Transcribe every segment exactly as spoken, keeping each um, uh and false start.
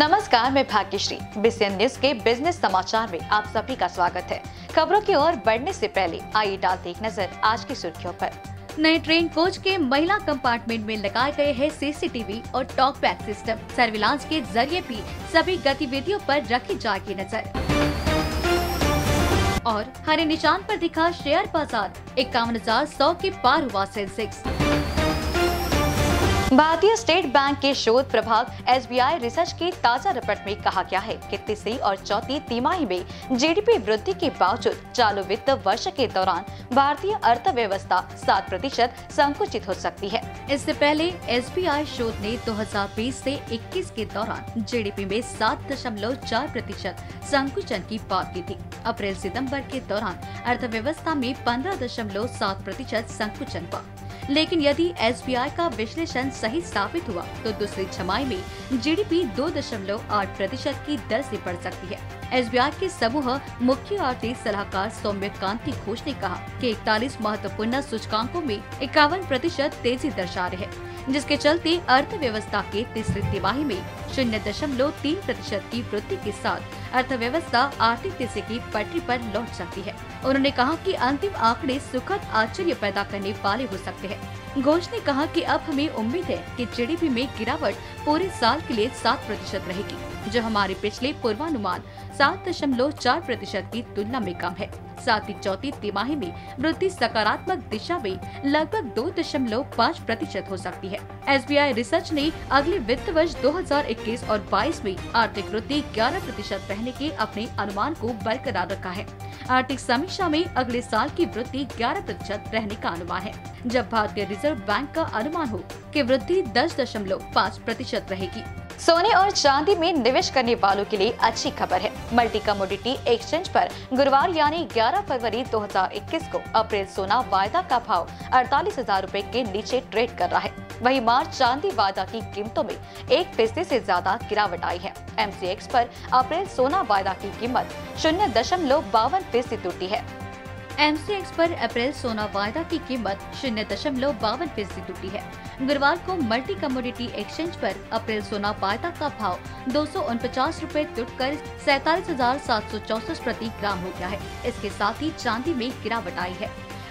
नमस्कार, मैं Bhagyashree, B C N news के बिजनेस समाचार में आप सभी का स्वागत है। खबरों की ओर बढ़ने से पहले आइए डालते एक नजर आज की सुर्खियों पर। नए ट्रेन कोच के महिला कंपार्टमेंट में लगाए गए हैं सीसीटीवी और टॉकबैक सिस्टम। सर्विलांस के जरिए भी सभी गतिविधियों पर रखी जाएगी नजर। और हरे निशान पर दिखा शेयर बाजार, इक्यावन हजार सौ के पार हुआ सेंसेक्स। भारतीय स्टेट बैंक के शोध प्रभाग एसबीआई रिसर्च की ताजा रिपोर्ट में कहा गया है कि तीसरी और चौथी तिमाही में जीडीपी वृद्धि के बावजूद चालू वित्त वर्ष के दौरान भारतीय अर्थव्यवस्था सात प्रतिशत संकुचित हो सकती है। इससे पहले एसबीआई शोध ने दो हज़ार बीस से इक्कीस के दौरान जीडीपी में सात दशमलव चार प्रतिशत संकुचन की बात की थी। अप्रैल सितम्बर के दौरान अर्थव्यवस्था में पंद्रह दशमलव सात प्रतिशत संकुचन हुआ, लेकिन यदि एसबीआई का विश्लेषण सही साबित हुआ तो दूसरी छमाही में जीडीपी दो दशमलव आठ प्रतिशत की दर से बढ़ सकती है। एसबीआई के समूह मुख्य आर्थिक सलाहकार सौम्य कांति घोष ने कहा कि इकतालीस महत्वपूर्ण सूचकांकों में इक्यावन प्रतिशत तेजी दर्शा रहे हैं, जिसके चलते अर्थव्यवस्था के तीसरी तिमाही में शून्य दशमलव तीन प्रतिशत की वृद्धि के साथ अर्थव्यवस्था आर्थिक तेजी की पटरी पर लौट सकती है। उन्होंने कहा कि अंतिम आंकड़े सुखद आश्चर्य पैदा करने वाले हो सकते हैं। घोष ने कहा कि अब हमें उम्मीद है कि जीडीपी में गिरावट पूरे साल के लिए सात प्रतिशत रहेगी, जो हमारे पिछले पूर्वानुमान सात दशमलव चार प्रतिशत की तुलना में कम है। साथ ही चौथी तिमाही में वृद्धि सकारात्मक दिशा में लगभग दो दशमलव पाँच प्रतिशत हो सकती है। एसबीआई रिसर्च ने अगले वित्त वर्ष दो हज़ार इक्कीस और बाईस में आर्थिक वृद्धि ग्यारह प्रतिशत रहने के अपने अनुमान को बरकरार रखा है। आर्थिक समीक्षा में अगले साल की वृद्धि ग्यारह प्रतिशत रहने का अनुमान है, जब भारतीय रिजर्व बैंक का अनुमान हो कि वृद्धि दस दशमलव पाँच प्रतिशत रहेगी। सोने और चांदी में निवेश करने वालों के लिए अच्छी खबर है। मल्टी कमोडिटी एक्सचेंज पर गुरुवार यानी ग्यारह फरवरी दो हज़ार इक्कीस को अप्रैल सोना वायदा का भाव अड़तालीस हजार रूपए के नीचे ट्रेड कर रहा है। वहीं मार्च चांदी वायदा की कीमतों में एक फीसदी से ज्यादा गिरावट आई है। एमसीएक्स पर अप्रैल सोना वायदा की कीमत शून्य दशमलव बावन फीसदी टूटी है। एमसीएक्स पर अप्रैल सोना वायदा की कीमत शून्य दशमलव बावन फीसदी टूटी है। गुरुवार को मल्टी कमोडिटी एक्सचेंज पर अप्रैल सोना वायदा का भाव दो सौ उनपचास रूपए टूटकर सैतालीस हजार सात सौ चौसठ प्रति ग्राम हो गया है। इसके साथ ही चांदी में गिरावट आई है।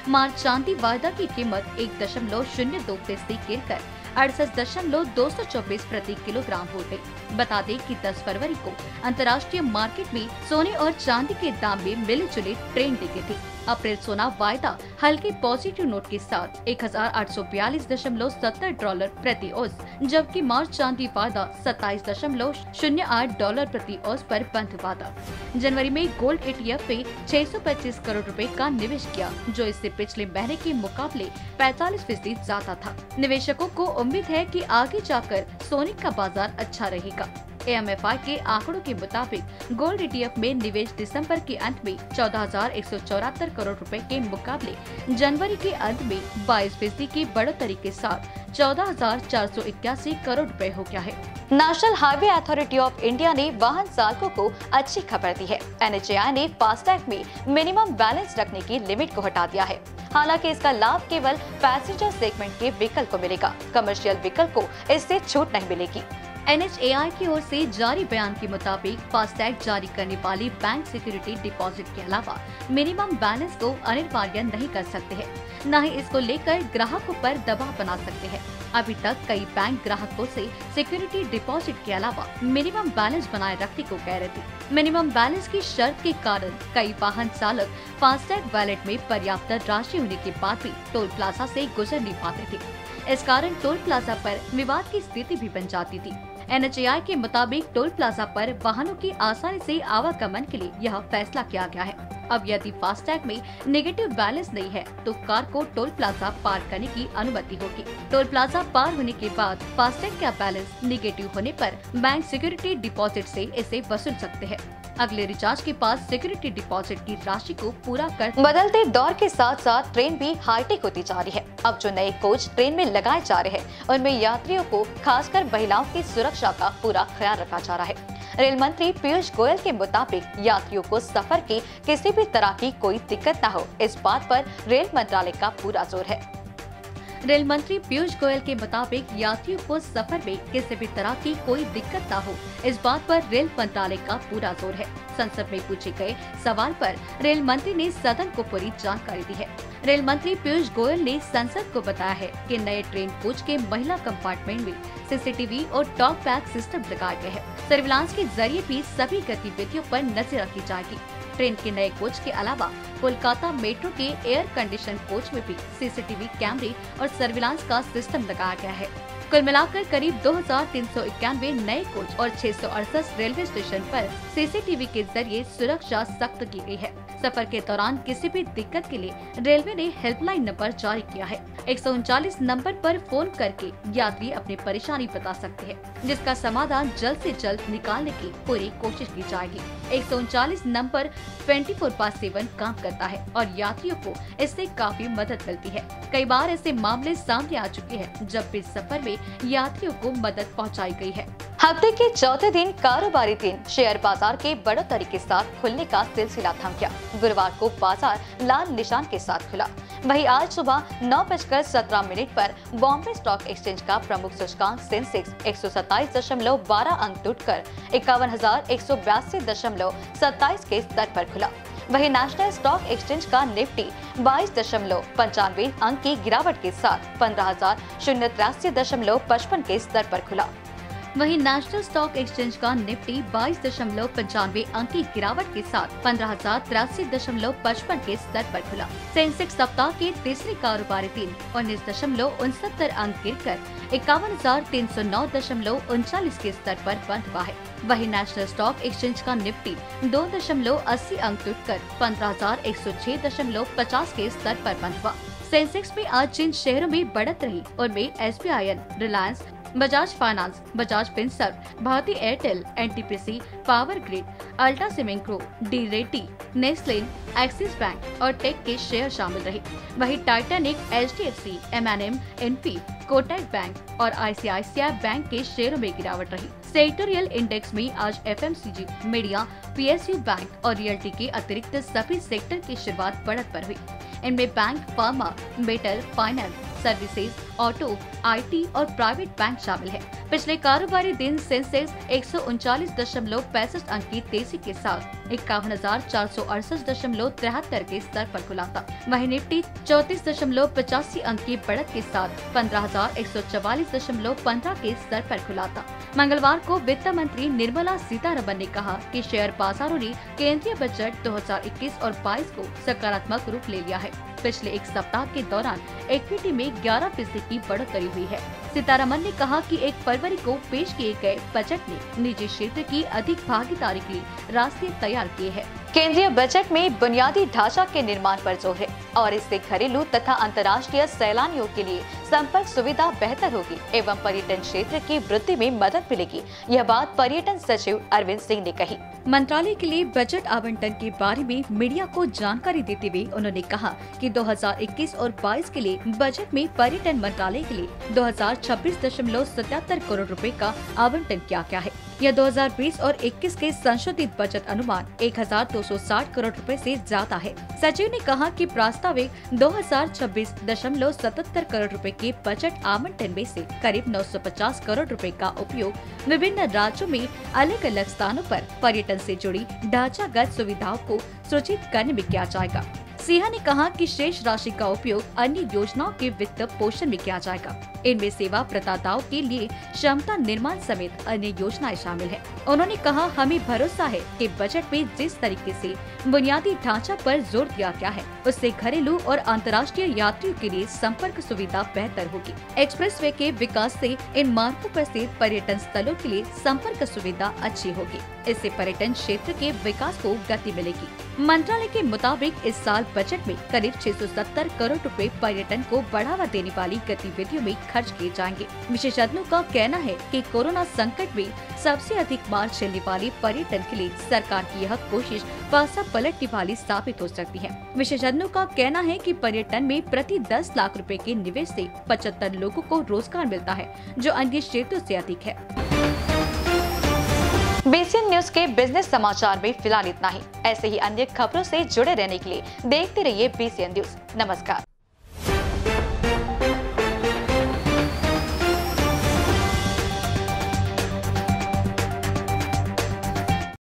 मार्च चांदी वायदा की कीमत एक दशमलव शून्य दो फीसदी गिर कर अड़सठ दशमलव दो सौ चौबीस प्रति किलोग्राम हो गयी। बता दें कि दस फरवरी को अंतर्राष्ट्रीय मार्केट में सोने और चांदी के दाम में मिले जुले ट्रेंड दिखे थे। अप्रैल सोना वायदा हल्के पॉजिटिव नोट के साथ एक हजार आठ सौ बयालीस दशमलव सत्तर डॉलर प्रति ओस, जबकि मार्च चांदी वायदा सत्ताईस दशमलव शून्य आठ डॉलर प्रति ओस पर बंद हुआ था। जनवरी में गोल्ड एटीएफ पे छह सौ पच्चीस करोड़ रुपए का निवेश किया, जो इससे पिछले महीने के मुकाबले पैंतालीस फीसदी ज्यादा था। निवेशकों को उम्मीद है कि आगे जाकर सोने का बाजार अच्छा रहेगा। एएमएफआई के आंकड़ों के मुताबिक गोल्ड ईटीएफ में निवेश दिसंबर के अंत में चौदह हजार एक सौ चौहत्तर करोड़ रुपए के मुकाबले जनवरी के अंत में बाईस फीसदी की बढ़ोतरी के साथ चौदह हजार चार सौ इक्यासी करोड़ रुपए हो गया है। National highway authority of India ने वाहन चालकों को अच्छी खबर दी है। एनएचएआई ने फास्टैग में मिनिमम बैलेंस रखने की लिमिट को हटा दिया है। हालांकि इसका लाभ केवल पैसेंजर सेगमेंट के व्हीकल को मिलेगा। कमर्शियल व्हीकल को इससे छूट नहीं मिलेगी। एनएचएआई की ओर से जारी बयान के मुताबिक फास्टैग जारी करने वाली बैंक सिक्योरिटी डिपॉजिट के अलावा मिनिमम बैलेंस को अनिवार्य नहीं कर सकते हैं, न ही इसको लेकर ग्राहकों पर दबाव बना सकते हैं। अभी तक कई बैंक ग्राहकों से सिक्योरिटी डिपॉजिट के अलावा मिनिमम बैलेंस बनाए रखने को कह रहे थे। मिनिमम बैलेंस की शर्त के कारण कई वाहन चालक फास्टैग वैलेट में पर्याप्त राशि होने के बाद भी टोल प्लाजा से गुजर नहीं पाते थे। इस कारण टोल प्लाजा पर विवाद की स्थिति भी बन जाती थी। एनएचएआई के मुताबिक टोल प्लाजा पर वाहनों की आसानी से आवागमन के लिए यह फैसला किया गया है। अब यदि फास्टैग में नेगेटिव बैलेंस नहीं है तो कार को टोल प्लाजा पार करने की अनुमति होगी। टोल प्लाजा पार होने के बाद फास्टैग का बैलेंस नेगेटिव होने पर बैंक सिक्योरिटी डिपॉजिट से इसे वसूल सकते हैं। अगले रिचार्ज के पास सिक्योरिटी डिपॉजिट की राशि को पूरा कर। बदलते दौर के साथ साथ ट्रेन भी हाईटेक होती जा रही है। अब जो नए कोच ट्रेन में लगाए जा रहे हैं उनमें यात्रियों को खासकर महिलाओं की सुरक्षा का पूरा ख्याल रखा जा रहा है। रेल मंत्री पीयूष गोयल के मुताबिक यात्रियों को सफर के किसी भी तरह की कोई दिक्कत न हो, इस बात पर रेल मंत्रालय का पूरा जोर है। रेल मंत्री पीयूष गोयल के मुताबिक यात्रियों को सफर में किसी भी तरह की कोई दिक्कत न हो, इस बात पर रेल मंत्रालय का पूरा जोर है। संसद में पूछे गए सवाल पर रेल मंत्री ने सदन को पूरी जानकारी दी है। रेल मंत्री पीयूष गोयल ने संसद को बताया है कि नए ट्रेन कोच के महिला कंपार्टमेंट में सीसीटीवी और टॉकबैक सिस्टम लगाए गए हैं। सर्विलांस के जरिए भी सभी गतिविधियों पर नजर रखी जाएगी। ट्रेन के नए कोच के अलावा कोलकाता मेट्रो के एयर कंडीशन कोच में भी सीसीटीवी कैमरे और सर्विलांस का सिस्टम लगाया गया है। कुल मिलाकर करीब दो हजार तीन सौ इक्यानवे नए कोच और छह सौ अड़सठ रेलवे स्टेशन पर सीसीटीवी के जरिए सुरक्षा सख्त की गई है। सफर के दौरान किसी भी दिक्कत के लिए रेलवे ने हेल्पलाइन नंबर जारी किया है। एक सौ उनचालीस नंबर पर फोन करके यात्री अपनी परेशानी बता सकते हैं, जिसका समाधान जल्द से जल्द निकालने की पूरी कोशिश की जाएगी। एक सौ उनचालीस number twenty four by seven काम करता है और यात्रियों को इससे काफी मदद मिलती है। कई बार ऐसे मामले सामने आ चुके हैं जब भी सफर में यात्रियों को मदद पहुंचाई गई है। हफ्ते के चौथे दिन कारोबारी दिन शेयर बाजार के बढ़ोतरी के साथ खुलने का सिलसिला थम गया। गुरुवार को बाजार लाल निशान के साथ खुला। वहीं आज सुबह नौ बजकर सत्रह मिनट पर बॉम्बे स्टॉक एक्सचेंज का प्रमुख सूचकांक सेंसेक्स एक सौ सत्ताईस दशमलव बारह अंक टूटकर इक्यावन हजार एक सौ बयासी दशमलव सत्ताईस के स्तर पर खुला। वहीं नेशनल स्टॉक एक्सचेंज का निफ्टी बाईस दशमलव पंचानवे अंक की गिरावट के साथ पंद्रह हजार शून्य तिरासी दशमलव पचपन के स्तर पर खुला। वहीं नेशनल स्टॉक एक्सचेंज का निफ्टी बाईस दशमलव पंचानवे अंक की गिरावट के साथ पंद्रह हजार तिरासी दशमलव पचपन के स्तर पर खुला। सेंसेक्स सप्ताह के तीसरे कारोबारी दिन उन्नीस दशमलव उनसत्तर अंक गिर कर इक्यावन हजार तीन सौ नौ दशमलव उनचालीस के स्तर पर बंद हुआ है। वहीं नेशनल स्टॉक एक्सचेंज का निफ्टी दो दशमलव अस्सी अंक टूटकर पंद्रह हजार एक सौ छह दशमलव पचास के स्तर पर बंद हुआ। सेंसेक्स में आज जिन शेयरों में बढ़त रही उनमें S B I, Reliance, Bajaj finance, Bajaj Finserv, Bharti Airtel, N T P C, power grid, ultra cement group, D रेटी, नेस्लेन, एक्सिस बैंक और टेक के शेयर शामिल रहे। वहीं टाइटैनिक, H D F C, M N M, N P, Kotak bank और I C I C I bank के शेयरों में गिरावट रही। सेक्टोरियल इंडेक्स में आज F M C G, media, P S U bank और रियल्टी के अतिरिक्त सभी सेक्टर की शुरुआत बढ़त पर हुई। इनमें bank, pharma, metal, finance, services, auto, I T और प्राइवेट बैंक शामिल है। पिछले कारोबारी दिन सेंसेक्स एक सौ उनचालीस दशमलव पैंसठ अंक की तेजी के साथ इक्यावन हजार चार सौ अड़सठ दशमलव तिहत्तर के स्तर पर खुला था। वहीं निफ्टी चौतीस दशमलव पचासी अंक की बढ़त के साथ पंद्रह हजार एक सौ चवालीस दशमलव पंद्रह के स्तर पर खुला था। मंगलवार को वित्त मंत्री निर्मला सीतारमन ने कहा कि शेयर बाजारों ने केंद्रीय बजट दो हजार इक्कीस और बाईस को सकारात्मक रूप ले लिया है। पिछले एक सप्ताह के दौरान इक्विटी में ग्यारह फीसदी की बढ़ोतरी हुई है। सीतारमन ने कहा कि एक फरवरी को पेश किए गए बजट ने निजी क्षेत्र की अधिक भागीदारी के लिए रास्ते तैयार किए हैं। केंद्रीय बजट में बुनियादी ढांचा के निर्माण पर जोर है और इससे घरेलू तथा अंतर्राष्ट्रीय सैलानियों के लिए संपर्क सुविधा बेहतर होगी एवं पर्यटन क्षेत्र की वृद्धि में मदद मिलेगी। यह बात पर्यटन सचिव अरविंद सिंह ने कही। मंत्रालय के लिए बजट आवंटन के बारे में मीडिया को जानकारी देते हुए उन्होंने कहा कि दो हजार इक्कीस और बाईस के लिए बजट में पर्यटन मंत्रालय के लिए दो हजार छब्बीस दशमलव सतहत्तर करोड़ रुपए का आवंटन किया गया है। यह दो हजार बीस और इक्कीस के संशोधित बजट अनुमान एक हजार दो सौ साठ करोड़ रुपए से ज्यादा है। सचिव ने कहा कि प्रास्ताविक दो हजार छब्बीस दशमलव सतहत्तर करोड़ रुपए के बजट आवंटन में से करीब नौ सौ पचास करोड़ रुपए का उपयोग विभिन्न राज्यों में अलग अलग स्थानों पर पर्यटन से जुड़ी ढांचागत सुविधाओं को सूचित करने में किया जाएगा। सिन्हा ने कहा कि शेष राशि का उपयोग अन्य योजनाओं के वित्त पोषण में किया जाएगा। इनमें सेवा प्रदाताओं के लिए क्षमता निर्माण समेत अन्य योजनाएं शामिल हैं। उन्होंने कहा, हमें भरोसा है कि बजट में जिस तरीके से बुनियादी ढांचा पर जोर दिया गया है उससे घरेलू और अंतर्राष्ट्रीय यात्रियों के लिए संपर्क सुविधा बेहतर होगी। एक्सप्रेसवे के विकास से इन मार्गों पर स्थित पर्यटन स्थलों के लिए संपर्क सुविधा अच्छी होगी। इससे पर्यटन क्षेत्र के विकास को गति मिलेगी। मंत्रालय के मुताबिक इस साल बजट में करीब छह सौ सत्तर करोड़ रुपए पर्यटन को बढ़ावा देने वाली गतिविधियों में खर्च किए जाएंगे। विशेषज्ञों का कहना है कि कोरोना संकट में सबसे अधिक मार झेलने वाले पर्यटन के लिए सरकार की यह कोशिश पासा पलटने वाली साबित हो सकती है। विशेषज्ञों का कहना है कि पर्यटन में प्रति दस लाख रुपए के निवेश से पचहत्तर लोगों को रोजगार मिलता है, जो अन्य क्षेत्रों से अधिक है। बी सी एन न्यूज के बिजनेस समाचार में फिलहाल इतना ही। ऐसे ही अन्य खबरों से जुड़े रहने के लिए देखते रहिए बी सी एन न्यूज। नमस्कार।